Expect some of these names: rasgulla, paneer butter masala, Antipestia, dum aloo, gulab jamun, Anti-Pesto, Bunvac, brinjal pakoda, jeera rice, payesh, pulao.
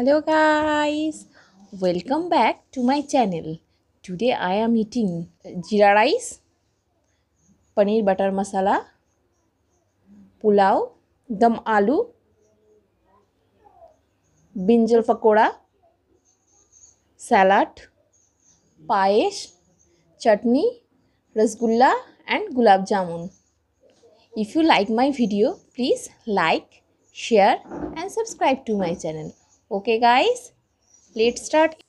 Hello guys, welcome back to my channel. Today I am eating jeera rice, paneer butter masala, pulao, dum aloo, brinjal pakoda, salad, payesh, chutney, rasgulla and gulab jamun. If you like my video, please like, share and subscribe to my channel. Okay guys, let's start.